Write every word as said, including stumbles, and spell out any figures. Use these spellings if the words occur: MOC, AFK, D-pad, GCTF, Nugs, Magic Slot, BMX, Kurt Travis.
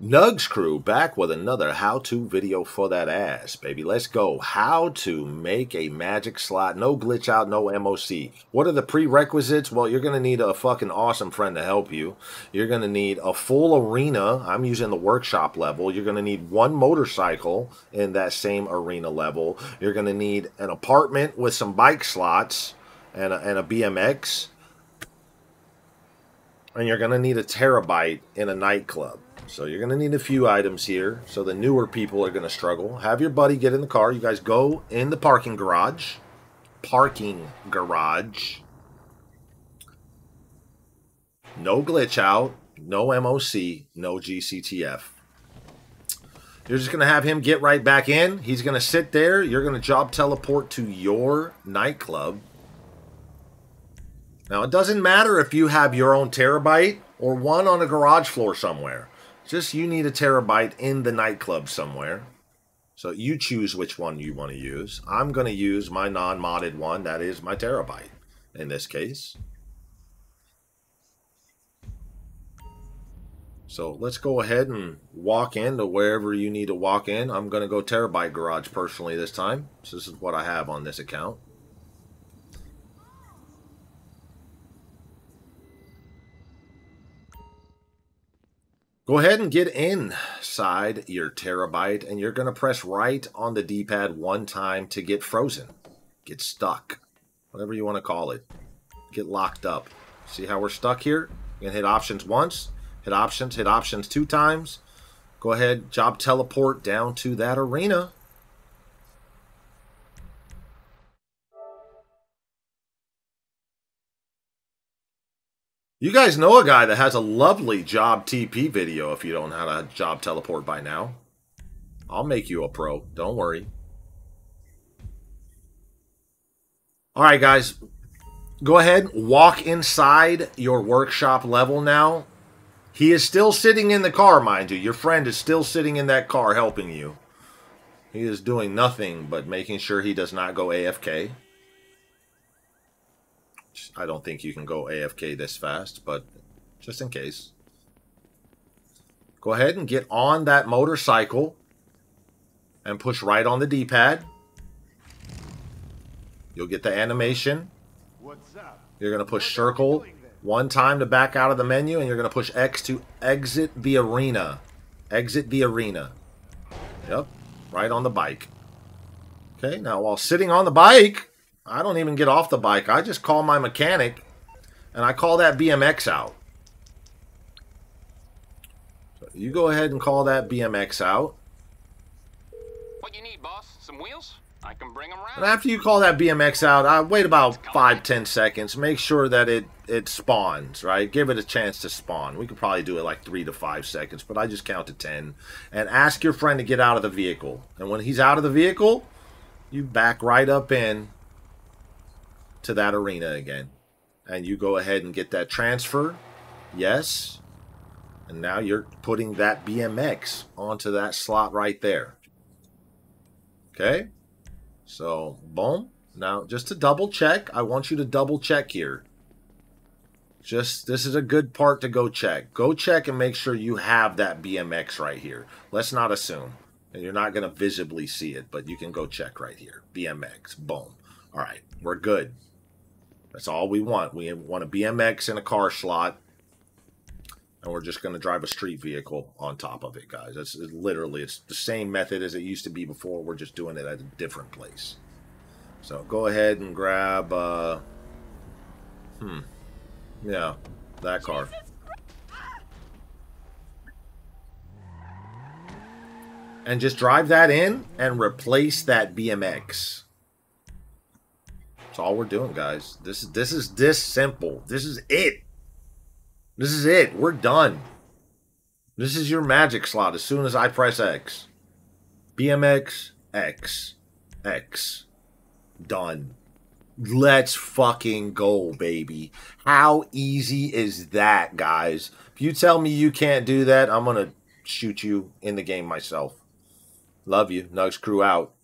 Nugs crew back with another how-to video for that ass, baby. Let's go. How to make a magic slot. No glitch out, no M O C. What are the prerequisites? Well, you're going to need a fucking awesome friend to help you. You're going to need a full arena. I'm using the workshop level. You're going to need one motorcycle in that same arena level. You're going to need an apartment with some bike slots and a, and a B M X. And you're going to need a terabyte in a nightclub. So you're going to need a few items here. So the newer people are going to struggle. Have your buddy get in the car. You guys go in the parking garage. Parking garage. No glitch out. No M O C. No G C T F. You're just going to have him get right back in. He's going to sit there. You're going to job teleport to your nightclub. Now, it doesn't matter if you have your own terabyte or one on a garage floor somewhere. Just you need a terabyte in the nightclub somewhere. So you choose which one you want to use. I'm going to use my non-modded one. That is my terabyte in this case. So let's go ahead and walk into wherever you need to walk in. I'm going to go terabyte garage personally this time. So this is what I have on this account. Go ahead and get inside your terabyte, and you're going to press right on the D pad one time to get frozen, get stuck, whatever you want to call it, get locked up. See how we're stuck here? You're going to hit options once, hit options, hit options two times. Go ahead, job teleport down to that arena. You guys know a guy that has a lovely job T P video if you don't know how to job teleport by now. I'll make you a pro. Don't worry. All right, guys. Go ahead. Walk inside your workshop level now. He is still sitting in the car, mind you. Your friend is still sitting in that car helping you. He is doing nothing but making sure he does not go A F K. I don't think you can go A F K this fast, but just in case. Go ahead and get on that motorcycle and push right on the D pad. You'll get the animation. What's up? You're going to push circle one time to back out of the menu, and you're going to push X to exit the arena. Exit the arena. Yep, right on the bike. Okay, now while sitting on the bike... I don't even get off the bike. I just call my mechanic, and I call that B M X out. So you go ahead and call that B M X out. What you need, boss? Some wheels? I can bring them around. And after you call that B M X out, I wait about five, ten seconds. Make sure that it it spawns, right? Give it a chance to spawn. We could probably do it like three to five seconds, but I just count to ten. And ask your friend to get out of the vehicle. And when he's out of the vehicle, you back right up in to that arena again, and you go ahead and get that transfer. Yes, and now you're putting that B M X onto that slot right there. Okay, so boom. Now just to double check, I want you to double check here. Just this is a good part to go check. Go check and make sure you have that B M X right here. Let's not assume, and you're not going to visibly see it, but you can go check right here. B M X, boom. All right, we're good. That's all we want. We want a B M X in a car slot, and we're just going to drive a street vehicle on top of it, guys. That's it, literally, it's the same method as it used to be before. We're just doing it at a different place. So go ahead and grab, uh, hmm, yeah, that car. And just drive that in and replace that B M X. That's all we're doing, guys. This is this is this simple. This is it. This is it. We're done. This is your magic slot as soon as I press X. B M X, X, X. Done. Let's fucking go, baby. How easy is that, guys? If you tell me you can't do that, I'm going to shoot you in the game myself. Love you. Nugs crew out.